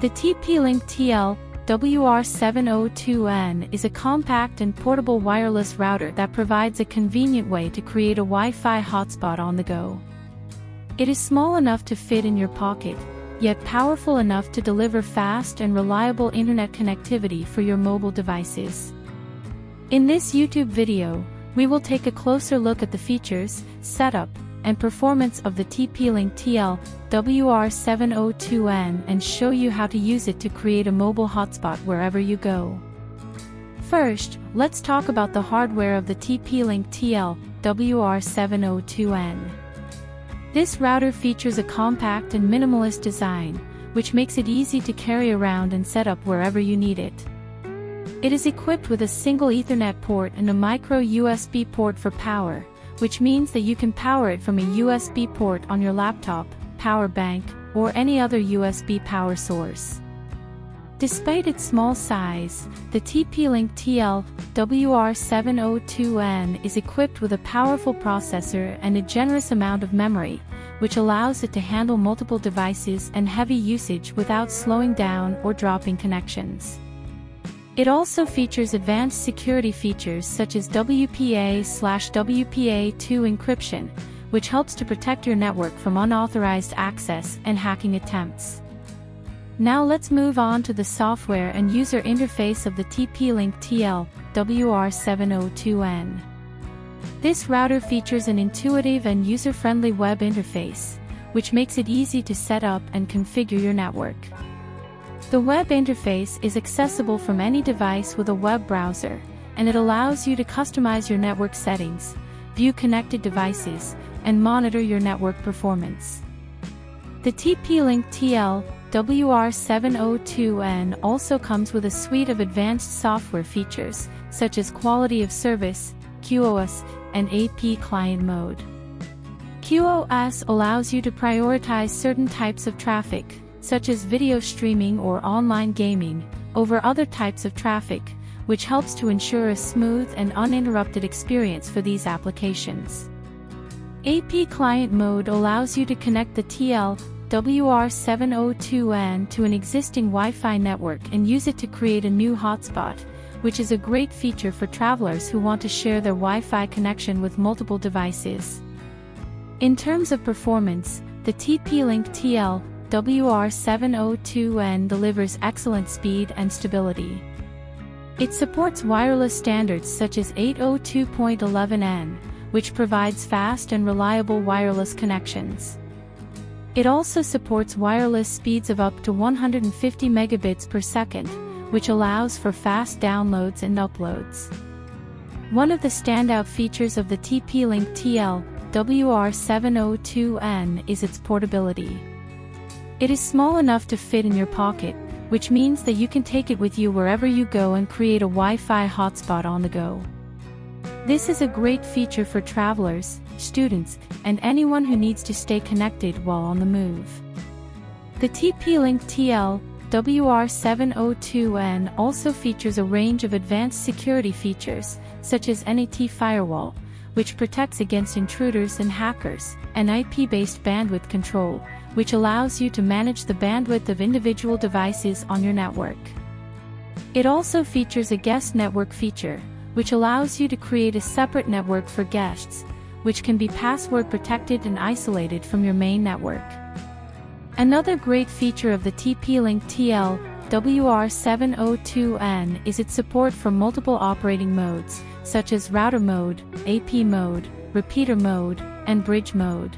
The TP-Link TL-WR702N is a compact and portable wireless router that provides a convenient way to create a Wi-Fi hotspot on the go. It is small enough to fit in your pocket, yet powerful enough to deliver fast and reliable internet connectivity for your mobile devices. In this YouTube video, we will take a closer look at the features, setup, and performance of the TP-Link TL-WR702N and show you how to use it to create a mobile hotspot wherever you go. First, let's talk about the hardware of the TP-Link TL-WR702N. This router features a compact and minimalist design, which makes it easy to carry around and set up wherever you need it. It is equipped with a single Ethernet port and a micro USB port for power, which means that you can power it from a USB port on your laptop, power bank, or any other USB power source. Despite its small size, the TP-Link TL-WR702N is equipped with a powerful processor and a generous amount of memory, which allows it to handle multiple devices and heavy usage without slowing down or dropping connections. It also features advanced security features such as WPA/WPA2 encryption, which helps to protect your network from unauthorized access and hacking attempts. Now let's move on to the software and user interface of the TP-Link TL-WR702N. This router features an intuitive and user-friendly web interface, which makes it easy to set up and configure your network. The web interface is accessible from any device with a web browser, and it allows you to customize your network settings, view connected devices, and monitor your network performance. The TP-Link TL-WR702N also comes with a suite of advanced software features, such as Quality of Service, QoS, and AP Client Mode. QoS allows you to prioritize certain types of traffic, such as video streaming or online gaming, over other types of traffic, which helps to ensure a smooth and uninterrupted experience for these applications. AP Client Mode allows you to connect the TL-WR702N to an existing Wi-Fi network and use it to create a new hotspot, which is a great feature for travelers who want to share their Wi-Fi connection with multiple devices. In terms of performance, the TP-Link TL-WR702N delivers excellent speed and stability. It supports wireless standards such as 802.11n, which provides fast and reliable wireless connections. It also supports wireless speeds of up to 150 megabits per second, which allows for fast downloads and uploads. One of the standout features of the TP-Link TL-WR702N is its portability. It is small enough to fit in your pocket, which means that you can take it with you wherever you go and create a Wi-Fi hotspot on the go. This is a great feature for travelers, students, and anyone who needs to stay connected while on the move. The TP-Link TL-WR702N also features a range of advanced security features, such as NAT firewall, which protects against intruders and hackers, and IP-based bandwidth control, which allows you to manage the bandwidth of individual devices on your network. It also features a guest network feature, which allows you to create a separate network for guests, which can be password protected and isolated from your main network. Another great feature of the TP-Link TL-WR702N is its support for multiple operating modes, such as router mode, AP mode, repeater mode, and bridge mode.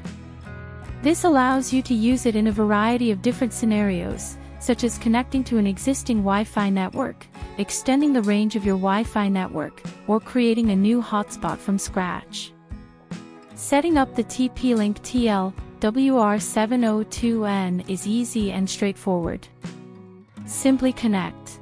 This allows you to use it in a variety of different scenarios, such as connecting to an existing Wi-Fi network, extending the range of your Wi-Fi network, or creating a new hotspot from scratch. Setting up the TP-Link TL-WR702N is easy and straightforward. Simply connect.